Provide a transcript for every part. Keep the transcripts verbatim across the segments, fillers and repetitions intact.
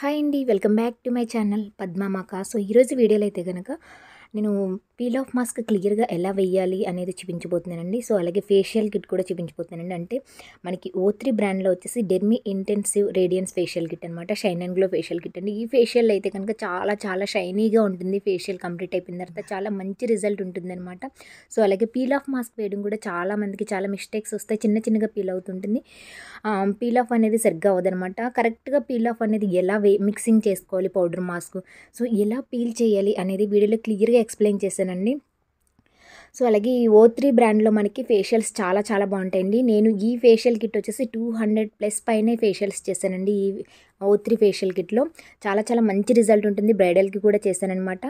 High अंडी welcome back to my channel Padma माका। So ईरोजु वीडियोलो अयिते गनुक नेनु पील आफ् मास्क क्लियर गा एला वेयाली अनेदी चूपिंचबोतुन्नानु। सो अलागे फेशियल किट कूडा चूपिंचबोतुन्नानु। अंटे मनकी ओ थ्री ब्रांड लो वच्चेसी Dermi intensive radiance facial kit अन्नमाट, shine and glow facial kit अंडी। ई फेशियल अयिते गनुक चाला चाला शैनीगा उंटुंदी। फेशियल कंप्लीट अयिपोयिन तर्वात चाला मंची रिजल्ट उंटुंदन्नमाट। सो अलागे पील आफ् मास्क वेयडम कूडा चाला मंदिकी चाला मिस्टेक्स वस्तायि, चिन्न चिन्नगा पील अवुतुंటుంది। पील आफ् अनेदी सरिग्गा अवदन्नमाट। करेक्ट गा पील आफ् अनेदी एला मिक्सिंग चेसुकोవాలి పౌడర్ మాస్క్। సో ఎలా పీల్ చేయాలి అనేది వీడియోలో క్లియర్ గా ఎక్స్‌ప్లెయిన్ చేశానండి। సో అలాగే ఈ ఓ త్రీ బ్రాండ్ లో మనకి ఫేషియల్స్ చాలా చాలా బాగుంటాయండి। నేను ఈ ఫేషియల్ కిట్ వచ్చేసి టూ హండ్రెడ్ ప్లస్ పైనే ఫేషియల్స్ చేశానండి। ఈ ఓ త్రీ ఫేషియల్ కిట్ లో చాలా చాలా మంచి రిజల్ట్ ఉంటుంది, బ్రైడల్ కి కూడా చేశాను అన్నమాట।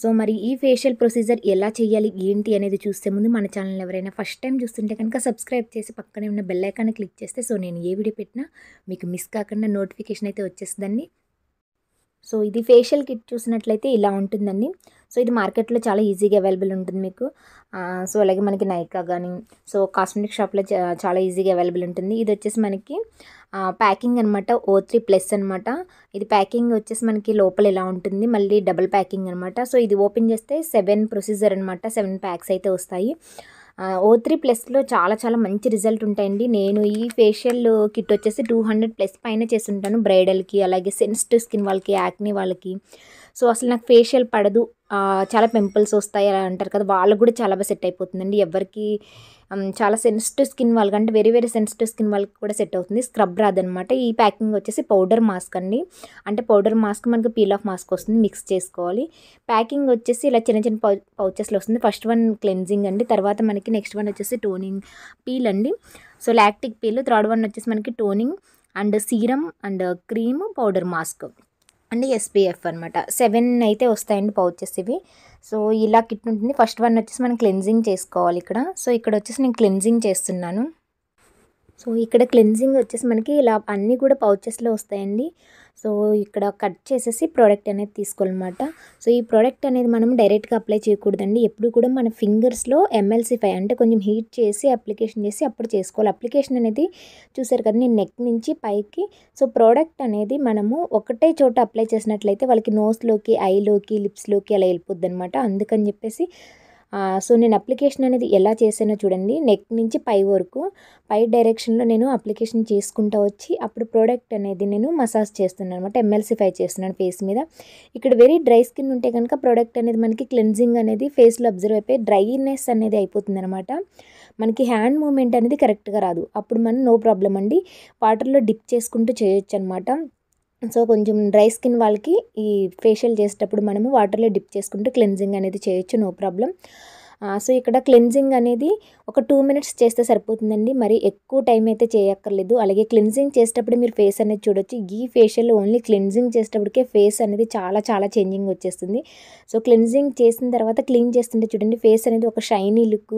సో మరి ఈ ఫేషియల్ ప్రొసీజర్ ఎలా చేయాలి ఏంటి అనేది చూసే ముందు మన ఛానల్ ఎవరైనా ఫస్ట్ టైం చూస్తుంటే కనుక సబ్స్క్రైబ్ చేసి పక్కనే ఉన్న బెల్ ఐకాన్ క్లిక్ చేస్తే సో నేను ఏ వీడియో పెట్టినా మీకు మిస్ కాకుండా నోటిఫికేషన్ అయితే వచ్చేస్తదండి। సో ఇది ఫేషియల్ కిట్ చూసినట్లయితే ఇలా ఉంటుందండి। సో ఇది మార్కెట్ లో చాలా ఈజీగా అవైలబుల్ ఉంటుంది మీకు। సో అలాగే మనకి నైకా గాని సో కాస్మెటిక్ షాప్ లో చాలా ఈజీగా అవైలబుల్ ఉంటుంది। ఇది వచ్చేసి మనకి ప్యాకింగ్ అన్నమాట, ఓ త్రీ ప్లస్ అన్నమాట। ఇది ప్యాకింగ్ వచ్చేసి మనకి లోపల ఇలా ఉంటుంది, మళ్ళీ డబుల్ ప్యాకింగ్ అన్నమాట। సో ఇది ఓపెన్ చేస్తే సెవెన్ ప్రొసీజర్ అన్నమాట, సెవెన్ ప్యాక్స్ అయితే వస్తాయి। ఓ త్రీ ప్లస్ లో చాలా చాలా మంచి రిజల్ట్ ఉంటాయండి। నేను ఈ ఫేషియల్ కిట్ వచ్చేసి టూ హండ్రెడ్ ప్లస్ పైన చేస్తుంటాను, బ్రైడల్ కి అలాగే సెన్సిటివ్ స్కిన్ వాళ్ళకి, యాక్నీ వాళ్ళకి। సో అసలు నాకు ఫేషియల్ పడదు, చాలా పింపుల్స్ వస్తాయి అలా అంటారు కదా, వాళ్ళకి కూడా చాలా బాగా సెట్ అయిపోతుందండి। ఎవరికి చాలా సెన్సిటివ్ స్కిన్ వాళ్ళకంటే వెరీ వెరీ సెన్సిటివ్ స్కిన్ వాళ్ళకి కూడా సెట్ అవుతుంది, స్క్రబ్ రాదనమాట। ఈ ప్యాకింగ్ వచ్చేసి పౌడర్ మాస్క్ అండి, అంటే పౌడర్ మాస్క్ మనకి పీల్ ఆఫ్ మాస్క్ వస్తుంది, మిక్స్ చేసుకోవాలి। ప్యాకింగ్ వచ్చేసి ఇలా చిన్న చిన్న పౌచెస్లో వస్తుంది। ఫస్ట్ వన్ క్లెన్జింగ్ అండి, తర్వాత మనకి నెక్స్ట్ వన్ వచ్చేసి టోనింగ్ పీల్ అండి, so lactic peel. Third one వచ్చేసి మనకి toning and serum and cream powder mask and SPF అన్నమాట। సెవెన్ అయితే వస్తాయండి పౌచెస్ ఇవి। సో ఇలా కిట్ ఉంటుంది। ఫస్ట్ వన్ వచ్చేసి మనం క్లెన్జింగ్ చేసుకోవాలి ఇక్కడ। సో ఇక్కడ వచ్చేసి నేను క్లెన్జింగ్ చేస్తున్నాను। సో ఇక్కడ క్లెన్జింగ్ వచ్చేసి మనకి ఇలా అన్నీ కూడా పౌచెస్లో వస్తాయండి। సో ఇక్కడ కట్ చేసేసి ప్రోడక్ట్ అనేది తీసుకోవాలన్నమాట। సో ఈ ప్రోడక్ట్ అనేది మనం డైరెక్ట్గా అప్లై చేయకూడదండి, ఎప్పుడు కూడా మన ఫింగర్స్లో ఎమ్ఎల్సిఫై అంటే కొంచెం హీట్ చేసి అప్లికేషన్ చేసి అప్పుడు చేసుకోవాలి। అప్లికేషన్ అనేది చూసారు కదా, నేను నెక్ నుంచి పైకి। సో ప్రోడక్ట్ అనేది మనము ఒకటే చోట అప్లై చేసినట్లయితే వాళ్ళకి నోస్లోకి, ఐలోకి, లిప్స్లోకి అలా వెళ్ళిపోద్ది అనమాట। అందుకని చెప్పేసి సో నేను అప్లికేషన్ అనేది ఎలా చేసానో చూడండి, నెక్ నుంచి పై వరకు పై డైరెక్షన్లో నేను అప్లికేషన్ చేసుకుంటూ వచ్చి అప్పుడు ప్రోడక్ట్ అనేది నేను మసాజ్ చేస్తున్నాను అనమాట, ఎమ్ఎల్సిఫై చేస్తున్నాను ఫేస్ మీద। ఇక్కడ వెరీ డ్రై స్కిన్ ఉంటే కనుక ప్రోడక్ట్ అనేది మనకి క్లెన్జింగ్ అనేది ఫేస్లో అబ్జర్వ్ అయిపోయి డ్రైనెస్ అనేది అయిపోతుంది అనమాట, మనకి హ్యాండ్ మూమెంట్ అనేది కరెక్ట్గా రాదు। అప్పుడు మనం నో ప్రాబ్లం అండి, వాటర్లో డిప్ చేసుకుంటూ చేయొచ్చు అనమాట। సో కొంచెం డ్రై స్కిన్ వాళ్ళకి ఈ ఫేషియల్ చేసేటప్పుడు మనము వాటర్లో డిప్ చేసుకుంటూ క్లెన్జింగ్ అనేది చేయొచ్చు, నో ప్రాబ్లం। సో ఇక్కడ క్లెన్జింగ్ అనేది ఒక టూ మినిట్స్ చేస్తే సరిపోతుందండి, మరి ఎక్కువ టైం అయితే చేయక్కర్లేదు। అలాగే క్లెన్జింగ్ చేసేటప్పుడు మీరు ఫేస్ అనేది చూడొచ్చు, ఈ ఫేషియల్ ఓన్లీ క్లెన్జింగ్ చేసేటప్పటికే ఫేస్ అనేది చాలా చాలా చేంజింగ్ వచ్చేస్తుంది। సో క్లెన్జింగ్ చేసిన తర్వాత క్లీన్ చేస్తుంటే చూడండి ఫేస్ అనేది ఒక షైనీ లుక్,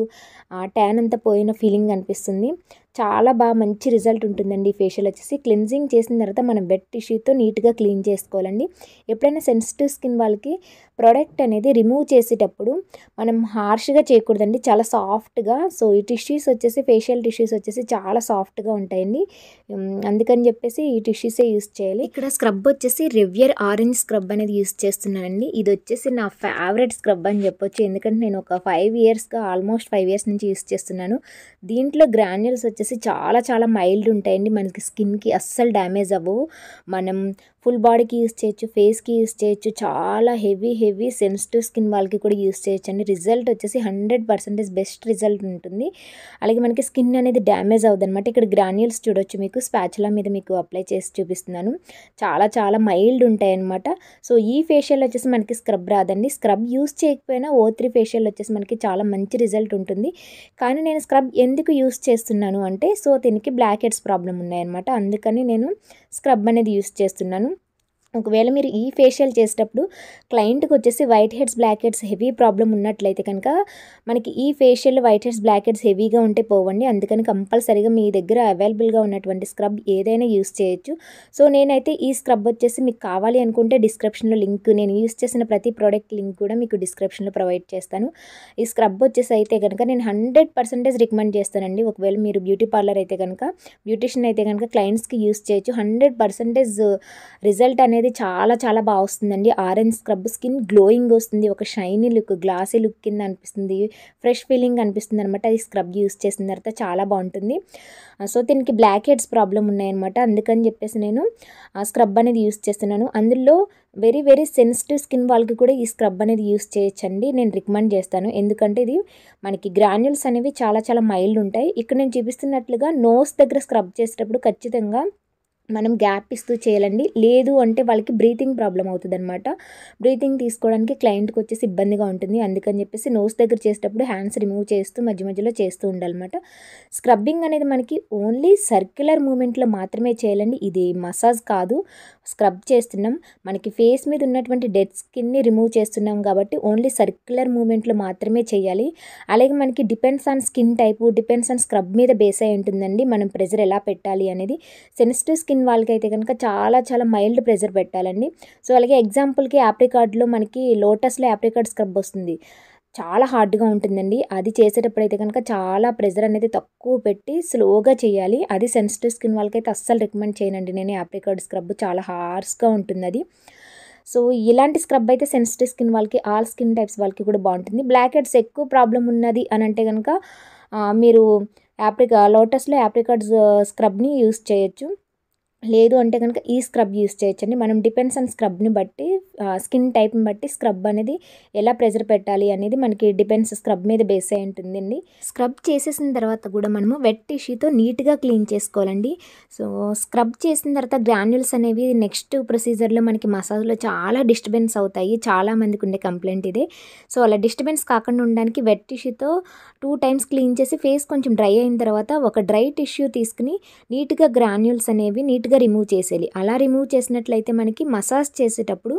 ట్యాన్ అంతా పోయిన ఫీలింగ్ అనిపిస్తుంది, చాలా బాగా మంచి రిజల్ట్ ఉంటుందండి ఈ ఫేషియల్ వచ్చేసి। క్లెన్జింగ్ చేసిన తర్వాత మనం వెట్ టిష్యూతో నీట్గా క్లీన్ చేసుకోవాలండి। ఎప్పుడైనా సెన్సిటివ్ స్కిన్ వాళ్ళకి ప్రోడక్ట్ అనేది రిమూవ్ చేసేటప్పుడు మనం హార్ష్గా చేయకూడదండి, చాలా సాఫ్ట్గా। సో ఈ టిష్యూస్ వచ్చేసి ఫేషియల్ టిష్యూస్ వచ్చేసి చాలా సాఫ్ట్గా ఉంటాయండి, అందుకని చెప్పేసి ఈ టిష్యూసే యూస్ చేయాలి। ఇక్కడ స్క్రబ్ వచ్చేసి రివియర్ ఆరెంజ్ స్క్రబ్ అనేది యూస్ చేస్తున్నానండి। ఇది వచ్చేసి నా ఫేవరెట్ స్క్రబ్ అని చెప్పొచ్చు, ఎందుకంటే నేను ఒక ఫైవ్ ఇయర్స్గా ఆల్మోస్ట్ ఫైవ్ ఇయర్స్ నుంచి యూస్ చేస్తున్నాను। దీంట్లో గ్రాన్యుల్స్ చాలా చాలా మైల్డ్ ఉంటాయండి, మనకి స్కిన్కి అస్సలు డ్యామేజ్ అవ్వవు। మనం ఫుల్ బాడీకి యూస్ చేయొచ్చు, ఫేస్కి యూస్ చేయొచ్చు, చాలా హెవీ హెవీ సెన్సిటివ్ స్కిన్ వాళ్ళకి కూడా యూస్ చేయొచ్చు అండి। రిజల్ట్ వచ్చేసి హండ్రెడ్ పర్సెంటేజ్ బెస్ట్ రిజల్ట్ ఉంటుంది, అలాగే మనకి స్కిన్ అనేది డ్యామేజ్ అవుతుంది అనమాట। ఇక్కడ గ్రాన్యూల్స్ చూడొచ్చు, మీకు స్పాచులా మీద మీకు అప్లై చేసి చూపిస్తున్నాను, చాలా చాలా మైల్డ్ ఉంటాయి అనమాట। సో ఈ ఫేషియల్ వచ్చేసి మనకి స్క్రబ్ రాదండి, స్క్రబ్ యూస్ చేయకపోయినా ఓ త్రీ ఫేషియల్ వచ్చేసి మనకి చాలా మంచి రిజల్ట్ ఉంటుంది। కానీ నేను స్క్రబ్ ఎందుకు యూస్ చేస్తున్నాను అంటే సో దీనికి బ్లాక్ హెడ్స్ ప్రాబ్లం ఉన్నాయన్నమాట, అందుకని నేను స్క్రబ్ అనేది యూస్ చేస్తున్నాను। ఒకవేళ మీరు ఈ ఫేషియల్ చేసేటప్పుడు క్లయింట్కి వచ్చేసి white heads, black heads heavy problem ఉన్నట్లయితే కనుక మనకి ఈ facial white heads, black heads హెవీగా ఉంటే పోవండి, అందుకని కంపల్సరీగా మీ దగ్గర అవైలబుల్గా ఉన్నటువంటి స్క్రబ్ ఏదైనా యూస్ చేయొచ్చు। సో నేనైతే ఈ స్క్రబ్ వచ్చేసి మీకు కావాలి అనుకుంటే డిస్క్రిప్షన్లో లింక్, నేను యూస్ చేసిన ప్రతి ప్రోడక్ట్ లింక్ కూడా మీకు డిస్క్రిప్షన్లో ప్రొవైడ్ చేస్తాను। ఈ స్క్రబ్ వచ్చేసి అయితే కనుక నేను హండ్రెడ్ పర్సెంటేజ్ రికమెండ్ చేస్తానండి, ఒకవేళ మీరు బ్యూటీ పార్లర్ అయితే కనుక, బ్యూటీషియన్ అయితే కనుక క్లయింట్స్కి యూస్ చేయొచ్చు, హండ్రెడ్ పర్సెంటేజ్ రిజల్ట్ అనేది అనేది చాలా చాలా బాగా వస్తుందండి. ఆరెంజ్ స్క్రబ్ స్కిన్ గ్లోయింగ్ వస్తుంది, ఒక షైనీ లుక్ గ్లాసీ లుక్ కింద అనిపిస్తుంది, ఫ్రెష్ ఫీలింగ్ అనిపిస్తుంది అనమాట. అది స్క్రబ్ యూస్ చేసిన తర్వాత చాలా బాగుంటుంది. సో దీనికి బ్లాక్ హెడ్స్ ప్రాబ్లం ఉన్నాయన్నమాట, అందుకని చెప్పేసి నేను ఆ స్క్రబ్ అనేది యూస్ చేస్తున్నాను. అందులో వెరీ వెరీ సెన్సిటివ్ స్కిన్ వాళ్ళకి కూడా ఈ స్క్రబ్ అనేది యూస్ చేయొచ్చండి, నేను రికమెండ్ చేస్తాను. ఎందుకంటే ఇది మనకి గ్రాన్యూల్స్ అనేవి చాలా చాలా మైల్డ్ ఉంటాయి. ఇక్కడ నేను చూపిస్తున్నట్లుగా నోస్ దగ్గర స్క్రబ్ చేసేటప్పుడు ఖచ్చితంగా మనం గ్యాప్ ఇస్తూ చేయాలండి, లేదు అంటే వాళ్ళకి బ్రీతింగ్ ప్రాబ్లం అవుతుంది అనమాట. బ్రీతింగ్ తీసుకోవడానికి క్లయింట్కి వచ్చేసి ఇబ్బందిగా ఉంటుంది, అందుకని చెప్పేసి నోస్ దగ్గర చేసేటప్పుడు హ్యాండ్స్ రిమూవ్ చేస్తూ మధ్య మధ్యలో చేస్తూ ఉండాలన్నమాట. స్క్రబ్బింగ్ అనేది మనకి ఓన్లీ సర్క్యులర్ మూమెంట్లో మాత్రమే చేయాలండి, ఇది మసాజ్ కాదు. స్క్రబ్ చేస్తున్నాం, మనకి ఫేస్ మీద ఉన్నటువంటి డెడ్ స్కిన్ని రిమూవ్ చేస్తున్నాం కాబట్టి ఓన్లీ సర్క్యులర్ మూమెంట్లో మాత్రమే చేయాలి. అలాగే మనకి depends on skin type, depends on scrub మీద బేస్ అయి ఉంటుందండి మనం ప్రెజర్ ఎలా పెట్టాలి అనేది. సెన్సిటివ్ స్కిన్ వాళ్ళకైతే కనుక చాలా చాలా మైల్డ్ ప్రెజర్ పెట్టాలండి. సో అలాగే ఎగ్జాంపుల్కి యాప్రికాడ్లో మనకి లోటస్లో యాప్రికాడ్ స్క్రబ్ వస్తుంది, చాలా హార్డ్గా ఉంటుందండి. అది చేసేటప్పుడు అయితే కనుక చాలా ప్రెజర్ అనేది తక్కువ పెట్టి స్లోగా చేయాలి. అది సెన్సిటివ్ స్కిన్ వాళ్ళకైతే అస్సలు రికమెండ్ చేయనండి నేను. యాప్రికాడ్ స్క్రబ్ చాలా హార్ష్గా ఉంటుంది అది. సో ఇలాంటి స్క్రబ్ అయితే సెన్సిటివ్ స్కిన్ వాళ్ళకి, ఆల్ స్కిన్ టైప్స్ వాళ్ళకి కూడా బాగుంటుంది. బ్లాక్ హెడ్స్ ఎక్కువ ప్రాబ్లం ఉన్నది అని అంటే కనుక మీరు యాప్రికా లోటస్లో యాప్రికాడ్ స్క్రబ్ని యూస్ చేయొచ్చు, లేదు అంటే కనుక ఈ స్క్రబ్ యూస్ చేయొచ్చండి. మనం డిపెండ్స్ ఆన్ స్క్రబ్ని బట్టి, స్కిన్ టైప్ని బట్టి స్క్రబ్ అనేది ఎలా ప్రెజర్ పెట్టాలి అనేది మనకి డిపెండ్స్ స్క్రబ్ మీద బేస్ అయి ఉంటుందండి. స్క్రబ్ చేసేసిన తర్వాత కూడా మనము వెట్ టిష్యూతో నీట్గా క్లీన్ చేసుకోవాలండి. సో స్క్రబ్ చేసిన తర్వాత గ్రాన్యూల్స్ అనేవి నెక్స్ట్ ప్రొసీజర్లో మనకి మసాజ్లో చాలా డిస్టర్బెన్స్ అవుతాయి, చాలా మందికి ఉండే కంప్లైంట్ ఇదే. సో అలా డిస్టర్బెన్స్ కాకుండా ఉండడానికి వెట్ టిష్యూతో టూ టైమ్స్ క్లీన్ చేసి ఫేస్ కొంచెం డ్రై అయిన తర్వాత ఒక డ్రై టిష్యూ తీసుకుని నీట్గా గ్రాన్యూల్స్ అనేవి నీట్గా రిమూవ్ చేసేయాలి. అలా రిమూవ్ చేసినట్లయితే మనకి మసాజ్ చేసేటప్పుడు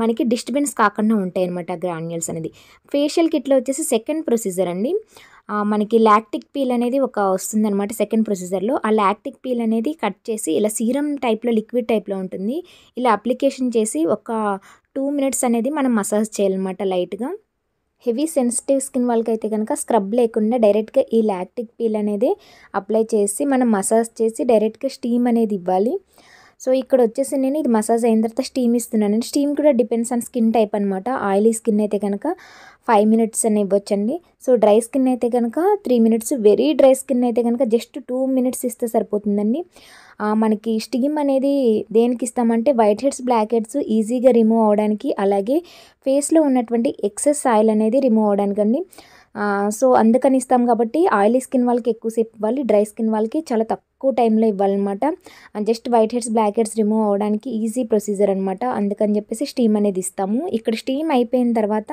మనకి డిస్టర్బెన్స్ కాకుండా ఉంటాయి అన్నమాట గ్రాన్యూల్స్ అనేది. ఫేషియల్ కిట్లో వచ్చేసి సెకండ్ ప్రొసీజర్ అండి, మనకి లాక్టిక్ పీల్ అనేది ఒక వస్తుంది అనమాట. సెకండ్ ప్రొసీజర్లో ఆ లాక్టిక్ పీల్ అనేది కట్ చేసి ఇలా సీరం టైప్లో, లిక్విడ్ టైప్లో ఉంటుంది, ఇలా అప్లికేషన్ చేసి ఒక టూ మినిట్స్ అనేది మనం మసాజ్ చేయాలన్నమాట లైట్గా. హెవీ సెన్సిటివ్ స్కిన్ వాళ్ళకైతే కనుక స్క్రబ్ లేకుండా డైరెక్ట్గా ఈ లాక్టిక్ పీల్ అనేది అప్లై చేసి మనం మసాజ్ చేసి డైరెక్ట్గా స్టీమ్ అనేది ఇవ్వాలి. సో ఇక్కడ వచ్చేసి నేను ఇది మసాజ్ అయిన తర్వాత స్టీమ్ ఇస్తున్నాను. స్టీమ్ కూడా డిపెండ్స్ ఆన్ స్కిన్ టైప్ అనమాట. ఆయిలీ స్కిన్ అయితే కనుక ఫైవ్ మినిట్స్ అని ఇవ్వచ్చండి. సో డ్రై స్కిన్ అయితే కనుక three minutes, very dry skin అయితే కనుక జస్ట్ టూ మినిట్స్ ఇస్తే సరిపోతుందండి. మనకి స్టీమ్ అనేది దేనికి ఇస్తామంటే వైట్ హెడ్స్, బ్లాక్ హెడ్స్ ఈజీగా రిమూవ్ అవడానికి, అలాగే ఫేస్లో ఉన్నటువంటి ఎక్సెస్ ఆయిల్ అనేది రిమూవ్ అవడానికండి. సో అందుకని ఇస్తాం కాబట్టి ఆయిలీ స్కిన్ వాళ్ళకి ఎక్కువసేపు ఇవ్వాలి, డ్రై స్కిన్ వాళ్ళకి చాలా తక్కువ టైంలో ఇవ్వాలన్నమాట. Just white heads, black heads remove అవడానికి ఈజీ ప్రొసీజర్ అనమాట, అందుకని చెప్పేసి స్టీమ్ అనేది ఇస్తాము. ఇక్కడ స్టీమ్ అయిపోయిన తర్వాత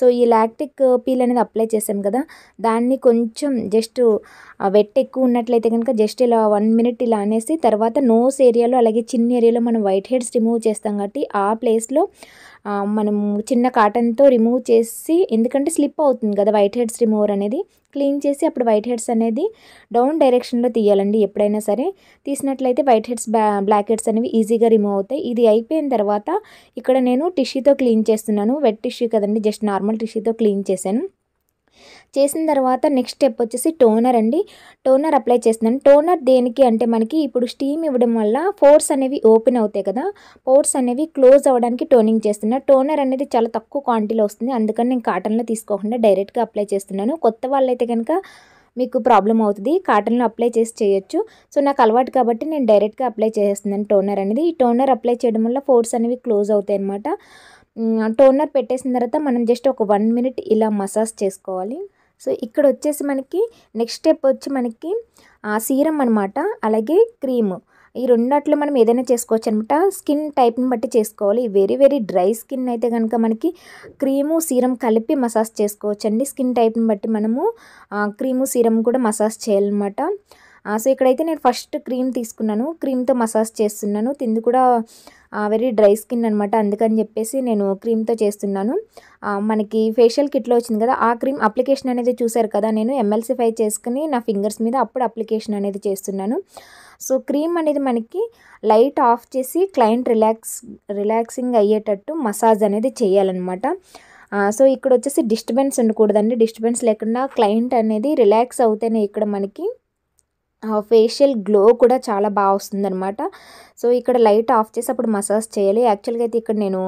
సో ఈ లాక్టిక్ పీల్ అనేది అప్లై చేసాం కదా, దాన్ని కొంచెం జస్ట్ వెట్ ఎక్కువ ఉన్నట్లయితే కనుక జస్ట్ ఇలా వన్ మినిట్ ఇలా అనేసి తర్వాత నోస్ ఏరియాలో అలాగే చిన్న ఏరియాలో మనం వైట్ హెడ్స్ రిమూవ్ చేస్తాం కాబట్టి ఆ ప్లేస్లో మనం చిన్న కాటన్తో రిమూవ్ చేసి, ఎందుకంటే స్లిప్ అవుతుంది కదా వైట్ హెడ్స్ రిమూవర్ అనేది, క్లీన్ చేసి అప్పుడు వైట్ హెడ్స్ అనేది డౌన్ డైరెక్షన్లో తీయాలండి. ఎప్పుడైనా సరే తీసినట్లయితే వైట్ హెడ్స్, బ్లాక్ హెడ్స్ అనేవి ఈజీగా రిమూవ్ అవుతాయి. ఇది అయిపోయిన తర్వాత ఇక్కడ నేను టిష్యూతో క్లీన్ చేస్తున్నాను, వెట్ టిష్యూ కదండి, జస్ట్ నార్మల్ టిష్యూతో క్లీన్ చేశాను. చేసిన తర్వాత నెక్స్ట్ స్టెప్ వచ్చేసి టోనర్ అండి. టోనర్ అప్లై చేస్తున్నాను. టోనర్ దేనికి అంటే మనకి ఇప్పుడు స్టీమ్ ఇవ్వడం వల్ల పోర్స్ అనేవి ఓపెన్ అవుతాయి కదా, పోర్స్ అనేవి క్లోజ్ అవ్వడానికి టోనింగ్ చేస్తున్నాను. టోనర్ అనేది చాలా తక్కువ క్వాంటిటీలో వస్తుంది, అందుకని నేను కాటన్లో తీసుకోకుండా డైరెక్ట్గా అప్లై చేస్తున్నాను. కొత్త వాళ్ళైతే కనుక మీకు ప్రాబ్లం అవుతుంది, కాటన్లో అప్లై చేసి చేయొచ్చు. సో నాకు అలవాటు కాబట్టి నేను డైరెక్ట్గా అప్లై చేసేస్తున్నాను టోనర్ అనేది. ఈ టోనర్ అప్లై చేయడం వల్ల పోర్స్ అనేవి క్లోజ్ అవుతాయి అన్నమాట. టోనర్ పెట్టేసిన తర్వాత మనం జస్ట్ ఒక వన్ మినిట్ ఇలా మసాజ్ చేసుకోవాలి. సో ఇక్కడ వచ్చేసి మనకి నెక్స్ట్ స్టెప్ వచ్చి మనకి సీరం అనమాట, అలాగే క్రీమ్. ఈ రెండిట్లో మనం ఏదైనా చేసుకోవచ్చు అనమాట, స్కిన్ టైప్ని బట్టి చేసుకోవాలి. వెరీ వెరీ డ్రై స్కిన్ అయితే కనుక మనకి క్రీము సీరం కలిపి మసాజ్ చేసుకోవచ్చు అండి. స్కిన్ టైప్ని బట్టి మనము క్రీము సీరం కూడా మసాజ్ చేయాలన్నమాట. సో ఇక్కడైతే నేను ఫస్ట్ క్రీమ్ తీసుకున్నాను, క్రీమ్తో మసాజ్ చేస్తున్నాను. తింది కూడా వెరీ డ్రై స్కిన్ అనమాట, అందుకని చెప్పేసి నేను క్రీమ్తో చేస్తున్నాను. మనకి ఫేషియల్ కిట్లో వచ్చింది కదా ఆ క్రీమ్ అప్లికేషన్ అనేది చూసారు కదా, నేను ఎమ్మెల్సిఫై చేసుకుని నా ఫింగర్స్ మీద అప్పుడు అప్లికేషన్ అనేది చేస్తున్నాను. సో క్రీమ్ అనేది మనకి లైట్ ఆఫ్ చేసి క్లయింట్ రిలాక్స్ రిలాక్సింగ్ అయ్యేటట్టు మసాజ్ అనేది చేయాలన్నమాట. సో ఇక్కడ వచ్చేసి డిస్టర్బెన్స్ ఉండకూడదండి, డిస్టర్బెన్స్ లేకుండా క్లయింట్ అనేది రిలాక్స్ అవుతేనే ఇక్కడ మనకి फेशियल ग्लो కూడా చాలా బాగా వస్తుందన్నమాట। సో ఇక్కడ లైట్ ఆఫ్ చేసి అప్పుడు మసాజ్ చేయాలి। యాక్చువల్ గా అయితే ఇక్కడ నేను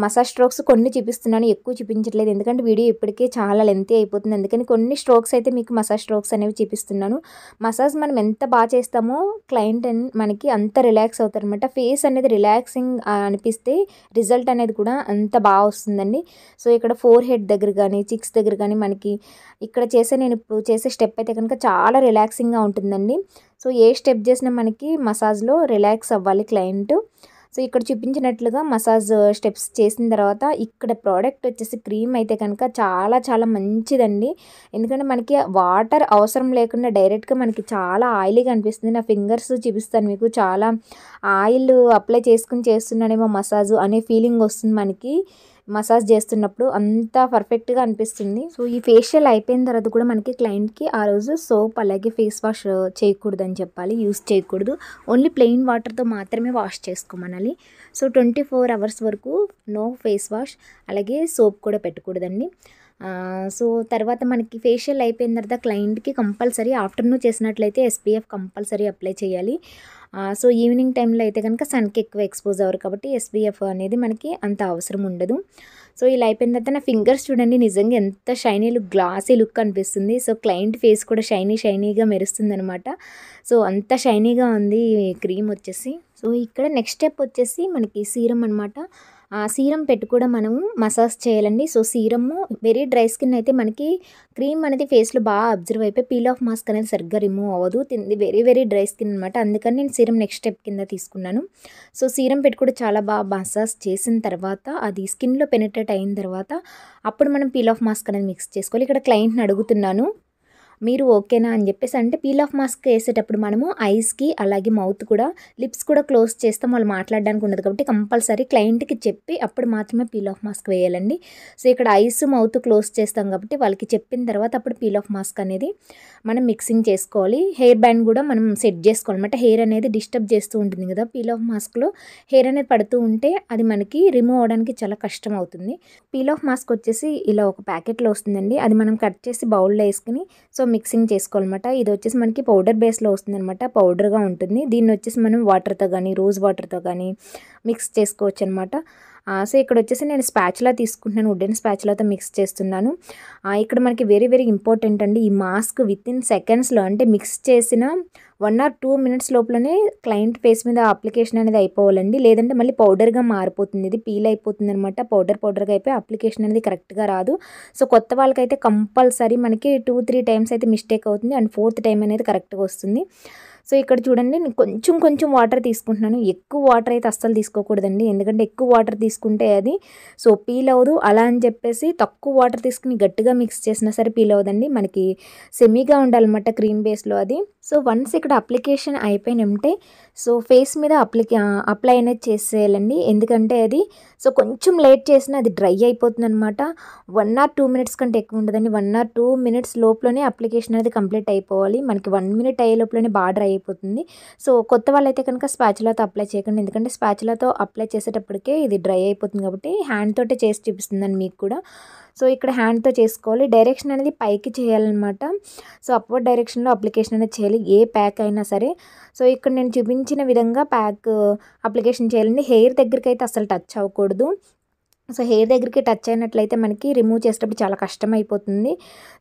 మసాజ్ స్ట్రోక్స్ కొన్ని చూపిస్తున్నాను, ఎక్కువ చూపించట్లేదు ఎందుకంటే వీడియో ఇప్పటికే చాలా లెంతీ అయిపోతుంది, అందుకని కొన్ని స్ట్రోక్స్ అయితే మీకు మసాజ్ స్ట్రోక్స్ అనేవి చూపిస్తున్నాను। మసాజ్ మనం ఎంత బాగా చేస్తామో క్లయింట్ మనకి అంత రిలాక్స్ అవుతారన్నమాట। ఫేస్ అనేది రిలాక్సింగ్ అనిపిస్తే రిజల్ట్ అనేది కూడా అంత బాగా వస్తుందండి। సో ఇక్కడ ఫోర్ హెడ్ దగ్గర కానీ చిక్స్ దగ్గర కానీ మనకి ఇక్కడ చేసే నేను ఇప్పుడు చేసే స్టెప్ అయితే కనుక చాలా రిలాక్సింగ్గా ఉంటుందండి। సో ఏ స్టెప్ చేసినా మనకి మసాజ్లో రిలాక్స్ అవ్వాలి క్లయింట్। సో ఇక్కడ చూపించినట్లుగా మసాజ్ స్టెప్స్ చేసిన తర్వాత ఇక్కడ ప్రోడక్ట్ వచ్చేసి క్రీమ్ అయితే కనుక చాలా చాలా మంచిదండి, ఎందుకంటే మనకి వాటర్ అవసరం లేకుండా డైరెక్ట్గా మనకి చాలా ఆయిల్గా అనిపిస్తుంది। నా ఫింగర్స్ చూపిస్తాను మీకు, చాలా ఆయిల్ అప్లై చేసుకుని చేస్తున్నానేమో మసాజ్ అనే ఫీలింగ్ వస్తుంది మనకి మసాజ్ చేస్తున్నప్పుడు, అంత పర్ఫెక్ట్గా అనిపిస్తుంది। సో ఈ ఫేషియల్ అయిపోయిన తర్వాత కూడా మనకి క్లయింట్కి ఆ రోజు సోప్ అలాగే ఫేస్ వాష్ చేయకూడదు అని చెప్పాలి, యూస్ చేయకూడదు, ఓన్లీ ప్లెయిన్ వాటర్తో మాత్రమే వాష్ చేసుకోమనాలి। సో ట్వంటీ ఫోర్ అవర్స్ వరకు నో ఫేస్ వాష్ అలాగే సోప్ కూడా పెట్టకూడదండి। సో తర్వాత మనకి ఫేషియల్ అయిపోయిన తర్వాత క్లయింట్కి కంపల్సరీ ఆఫ్టర్నూన్ చేసినట్లయితే ఎస్పీఎఫ్ కంపల్సరీ అప్లై చేయాలి। సో ఈవినింగ్ టైంలో అయితే కనుక సన్కి ఎక్కువ ఎక్స్పోజ్ అవ్వరు కాబట్టి ఎస్పీఎఫ్ అనేది మనకి అంత అవసరం ఉండదు। సో ఇలా అయిపోయిన తర్వాత నా ఫింగర్స్ చూడండి, నిజంగా ఎంత షైనీ లుక్ గ్లాసీ లుక్ అనిపిస్తుంది। సో క్లయింట్ ఫేస్ కూడా షైనీ షైనీగా మెరుస్తుంది అనమాట। సో అంత షైనీగా ఉంది క్రీమ్ వచ్చేసి। సో ఇక్కడ నెక్స్ట్ స్టెప్ వచ్చేసి మనకి సీరం అనమాట। ఆ సీరం పెట్టి కూడా మనము మసాజ్ చేయాలండి। So serum very dry skin అయితే మనకి క్రీమ్ అనేది ఫేస్లో బాగా అబ్జర్వ్ అయిపోయి పీల్ ఆఫ్ మాస్క్ అనేది సరిగ్గా రిమూవ్ అవ్వదు, వెరీ వెరీ డ్రై స్కిన్ అనమాట, అందుకని నేను సీరం నెక్స్ట్ స్టెప్ కింద తీసుకున్నాను। సో సీరం పెట్టి కూడా చాలా బాగా మసాజ్ చేసిన తర్వాత అది స్కిన్లో పెనిట్రేట్ అయిన తర్వాత అప్పుడు మనం పీల్ ఆఫ్ మాస్క్ అనేది మిక్స్ చేసుకోవాలి। ఇక్కడ క్లయింట్ని అడుగుతున్నాను మీరు ఓకేనా అని చెప్పేసి అంటే, పీల్ ఆఫ్ మాస్క్ వేసేటప్పుడు మనము ఐస్కి అలాగే మౌత్ కూడా లిప్స్ కూడా క్లోజ్ చేస్తాం, వాళ్ళు మాట్లాడడానికి ఉండదు కాబట్టి కంపల్సరీ క్లయింట్కి చెప్పి అప్పుడు మాత్రమే పీల్ ఆఫ్ మాస్క్ వేయాలండి। సో ఇక్కడ ఐస్ మౌత్ క్లోజ్ చేస్తాం కాబట్టి వాళ్ళకి చెప్పిన తర్వాత అప్పుడు పీల్ ఆఫ్ మాస్క్ అనేది మనం మిక్సింగ్ చేసుకోవాలి। హెయిర్ బ్యాండ్ కూడా మనం సెట్ చేసుకోవాలి అనమాట, హెయిర్ అనేది డిస్టర్బ్ చేస్తూ ఉంటుంది కదా పీల్ ఆఫ్ మాస్క్లో, హెయిర్ అనేది పడుతూ ఉంటే అది మనకి రిమూవ్ అవడానికి చాలా కష్టం అవుతుంది। పీల్ ఆఫ్ మాస్క్ వచ్చేసి ఇలా ఒక ప్యాకెట్లో వస్తుందండి, అది మనం కట్ చేసి బౌల్లో వేసుకుని సో మిక్సింగ్ చేసుకోవాలన్నమాట। ఇది వచ్చేసి మనకి పౌడర్ బేస్లో వస్తుందన్నమాట, పౌడర్గా ఉంటుంది, దీన్ని వచ్చేసి మనం వాటర్తో కానీ రోజ్ వాటర్తో కానీ మిక్స్ చేసుకోవచ్చు అనమాట। సో ఇక్కడ వచ్చేసి నేను స్పాచ్లా తీసుకుంటున్నాను, వుడెన్ స్పాచ్లాతో మిక్స్ చేస్తున్నాను। ఇక్కడ మనకి వెరీ వెరీ ఇంపార్టెంట్ అండి ఈ మాస్క్, విత్ ఇన్ సెకండ్స్లో అంటే మిక్స్ చేసిన వన్ ఆర్ టూ మినిట్స్ లోపలనే క్లయింట్ ఫేస్ మీద అప్లికేషన్ అనేది అయిపోవాలండి, లేదంటే మళ్ళీ పౌడర్గా మారిపోతుంది, ఇది పీల్ అయిపోతుంది అనమాట, పౌడర్ పౌడర్గా అయిపోయి అప్లికేషన్ అనేది కరెక్ట్గా రాదు। సో కొత్త వాళ్ళకైతే కంపల్సరీ మనకి టూ త్రీ టైమ్స్ అయితే మిస్టేక్ అవుతుంది అండ్ ఫోర్త్ టైం అనేది కరెక్ట్గా వస్తుంది। సో ఇక్కడ చూడండి నేను కొంచెం కొంచెం వాటర్ తీసుకుంటున్నాను, ఎక్కువ వాటర్ అయితే అస్సలు తీసుకోకూడదండి, ఎందుకంటే ఎక్కువ వాటర్ తీసుకుంటే అది సో పీల్ అవ్వదు, అలా అని చెప్పేసి తక్కువ వాటర్ తీసుకుని గట్టిగా మిక్స్ చేసినా సరే పీల్ అవ్వదండి, మనకి సెమీగా ఉండాలన్నమాట క్రీమ్ బేస్లో అది। సో వన్స్ ఇక్కడ అప్లికేషన్ అయిపోయినంటే సో ఫేస్ మీద అప్లికే అప్లై అనేది చేసేయాలండి, ఎందుకంటే అది సో కొంచెం లేట్ చేసినా అది డ్రై అయిపోతుంది అనమాట। వన్ ఆర్ టూ మినిట్స్ కంటే ఎక్కువ ఉండదండి, వన్ ఆర్ టూ మినిట్స్ లోపలనే అప్లికేషన్ అనేది కంప్లీట్ అయిపోవాలి, మనకి వన్ మినిట్ అయ్యే లోపలనే బాగా డ్రై అయిపోతుంది। సో కొత్త వాళ్ళైతే కనుక స్పాచులాతో అప్లై చేయకండి, ఎందుకంటే స్పాచులాతో అప్లై చేసేటప్పటికే ఇది డ్రై అయిపోతుంది కాబట్టి హ్యాండ్ తోటే చేసి చూపిస్తుందని మీకు కూడా। సో ఇక్కడ హ్యాండ్తో చేసుకోవాలి, డైరెక్షన్ అనేది పైకి చేయాలన్నమాట, సో అప్వర్డ్ డైరెక్షన్లో అప్లికేషన్ అనేది చేయాలి ఏ ప్యాక్ అయినా సరే। సో ఇక్కడ నేను చూపించిన విధంగా ప్యాక్ అప్లికేషన్ చేయాలండి, హెయిర్ దగ్గరికి అయితే అసలు టచ్ అవ్వకూడదు, సో హెయిర్ దగ్గరికి టచ్ అయినట్లయితే మనకి రిమూవ్ చేసేటప్పుడు చాలా కష్టం అయిపోతుంది।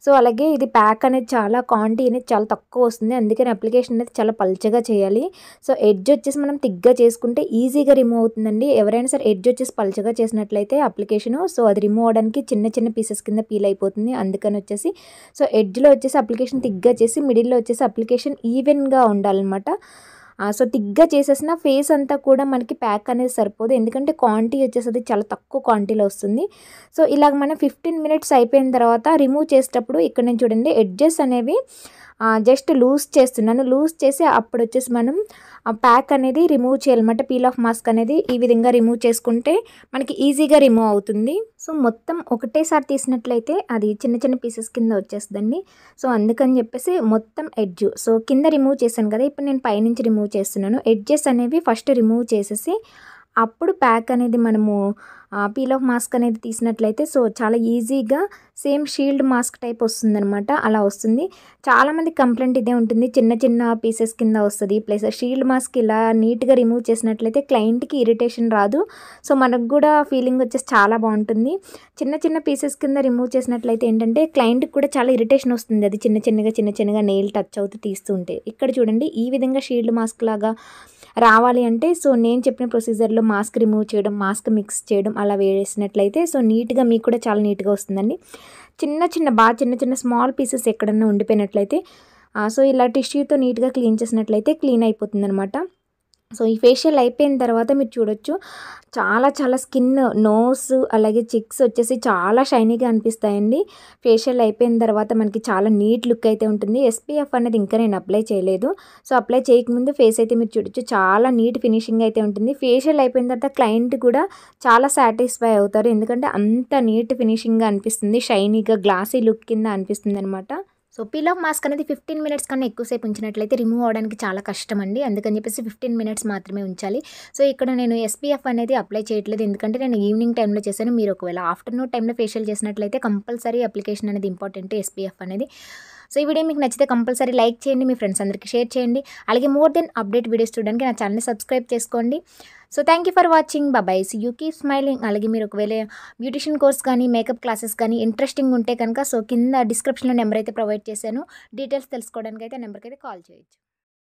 సో అలాగే ఇది ప్యాక్ అనేది చాలా క్వాంటిటీ అనేది చాలా తక్కువ వస్తుంది, అందుకని అప్లికేషన్ అనేది చాలా పల్చగా చేయాలి। సో ఎడ్జ్ వచ్చేసి మనం తిగ్గా చేసుకుంటే ఈజీగా రిమూవ్ అవుతుందండి, ఎవరైనా సరే ఎడ్జ్ వచ్చేసి పల్చగా చేసినట్లయితే అప్లికేషన్ సో అది రిమూవ్ అవడానికి చిన్న చిన్న పీసెస్ కింద పీల్ అయిపోతుంది, అందుకని వచ్చేసి సో ఎడ్జ్లో వచ్చేసి అప్లికేషన్ తిగ్గా చేసి మిడిల్లో వచ్చేసి అప్లికేషన్ ఈవెన్గా ఉండాలన్నమాట। సో తిగ్గా చేసేసిన ఫేస్ అంతా కూడా మనకి ప్యాక్ అనేది సరిపోదు, ఎందుకంటే క్వాంటిటీ వచ్చేసరికి చాలా తక్కువ క్వాంటిటీలో వస్తుంది। సో ఇలాగ మనం ఫిఫ్టీన్ మినిట్స్ అయిపోయిన తర్వాత రిమూవ్ చేసేటప్పుడు ఇక్కడ నేను చూడండి ఎడ్జెస్ అనేవి జస్ట్ లూజ్ చేస్తున్నాను, లూజ్ చేసి అప్పుడు వచ్చేసి మనం ప్యాక్ అనేది రిమూవ్ చేయాలన్నమాట, పీల్ ఆఫ్ మాస్క్ అనేది ఈ విధంగా రిమూవ్ చేసుకుంటే మనకి ఈజీగా రిమూవ్ అవుతుంది। సో మొత్తం ఒకటేసారి తీసినట్లయితే అది చిన్న చిన్న పీసెస్ కింద వచ్చేస్తుందండి, సో అందుకని చెప్పేసి మొత్తం ఎడ్జ్ సో కింద రిమూవ్ చేశాను కదా, ఇప్పుడు నేను పైనుంచి రిమూవ్ చేస్తున్నాను, ఎడ్జెస్ అనేవి ఫస్ట్ రిమూవ్ చేసేసి అప్పుడు ప్యాక్ అనేది మనము పీల్ ఆఫ్ మాస్క్ అనేది తీసినట్లయితే సో చాలా ఈజీగా సేమ్ షీల్డ్ మాస్క్ టైప్ వస్తుందన్నమాట. అలా వస్తుంది. చాలామంది కంప్లైంట్ ఇదే ఉంటుంది, చిన్న చిన్న పీసెస్ కింద వస్తుంది. ప్లస్ షీల్డ్ మాస్క్ ఇలా నీట్గా రిమూవ్ చేసినట్లయితే క్లయింట్కి ఇరిటేషన్ రాదు, సో మనకు కూడా ఫీలింగ్ వచ్చేసి చాలా బాగుంటుంది. చిన్న చిన్న పీసెస్ కింద రిమూవ్ చేసినట్లయితే ఏంటంటే క్లయింట్కి కూడా చాలా ఇరిటేషన్ వస్తుంది, అది చిన్న చిన్నగా చిన్న చిన్నగా నెయిల్ టచ్ అవుతూ తీస్తూ ఉంటే. ఇక్కడ చూడండి ఈ విధంగా షీల్డ్ మాస్క్ లాగా రావాలి అంటే సో నేను చెప్పిన ప్రొసీజర్లో మాస్క్ రిమూవ్ చేయడం, మాస్క్ మిక్స్ చేయడం అలా వేసినట్లయితే సో నీట్గా మీకు కూడా చాలా నీట్గా వస్తుందండి. చిన్న చిన్న బాగా చిన్న చిన్న స్మాల్ పీసెస్ ఎక్కడన్నా ఉండిపోయినట్లయితే సో ఇలా టిష్యూతో నీట్గా క్లీన్ చేసినట్లయితే క్లీన్ అయిపోతుంది అనమాట. సో ఈ ఫేషియల్ అయిపోయిన తర్వాత మీరు చూడొచ్చు చాలా చాలా స్కిన్, నోస్ అలాగే చిక్స్ వచ్చేసి చాలా షైనీగా అనిపిస్తాయండి. ఫేషియల్ అయిపోయిన తర్వాత మనకి చాలా నీట్ లుక్ అయితే ఉంటుంది. ఎస్పీఎఫ్ అనేది ఇంకా నేను అప్లై చేయలేదు, సో అప్లై చేయకముందు ఫేస్ అయితే మీరు చూడొచ్చు చాలా నీట్ ఫినిషింగ్ అయితే ఉంటుంది. ఫేషియల్ అయిపోయిన తర్వాత క్లయింట్ కూడా చాలా సాటిస్ఫై అవుతారు, ఎందుకంటే అంత నీట్ ఫినిషింగ్గా అనిపిస్తుంది, షైనీగా గ్లాసీ లుక్ కింద అనిపిస్తుంది అనమాట. సో పీల్ ఆఫ్ మాస్క్ అనేది ఫిఫ్టీన్ మినిట్స్ కన్నా ఎక్కువసేపు ఉంచినట్లయితే రిమూవ్ అవడానికి చాలా కష్టం అండి, అందుకని చెప్పేసి ఫిఫ్టీన్ మినిట్స్ మాత్రమే ఉంచాలి. సో ఇక్కడ నేను ఎస్పీఎఫ్ అనేది అప్లై చేయట్లేదు, ఎందుకంటే నేను ఈవినింగ్ టైంలో చేశాను. మీరు ఒకవేళ ఆఫ్టర్నూన్ టైంలో ఫేషియల్ చేసినట్లయితే కంపల్సరీ అప్లికేషన్ అనేది ఇంపార్టెంట్, ఎస్పీఎఫ్ అనేది. సో ఈ వీడియో మీకు నచ్చితే కంపల్సరీ లైక్ చేయండి, మీ ఫ్రెండ్స్ అందరికీ షేర్ చేయండి. అలాగే మోర్ దెన్ అప్డేట్ వీడియోస్ చూడడానికి నా ఛానల్ని సబ్స్క్రైబ్ చేసుకోండి. So thank you for watching, bye bye, see you, keep smiling. అలాగే మీరు ఒకవేళ బ్యూటిషియన్ కోర్స్ కానీ మేకప్ క్లాసెస్ కానీ ఇంట్రెస్టింగ్ ఉంటే కనుక సో కింద డిస్క్రిప్షన్లో నెంబర్ అయితే ప్రొవైడ్ చేశాను, డీటెయిల్స్ తెలుసుకోవడానికి అయితే నెంబర్కి అయితే కాల్ చేయొచ్చు.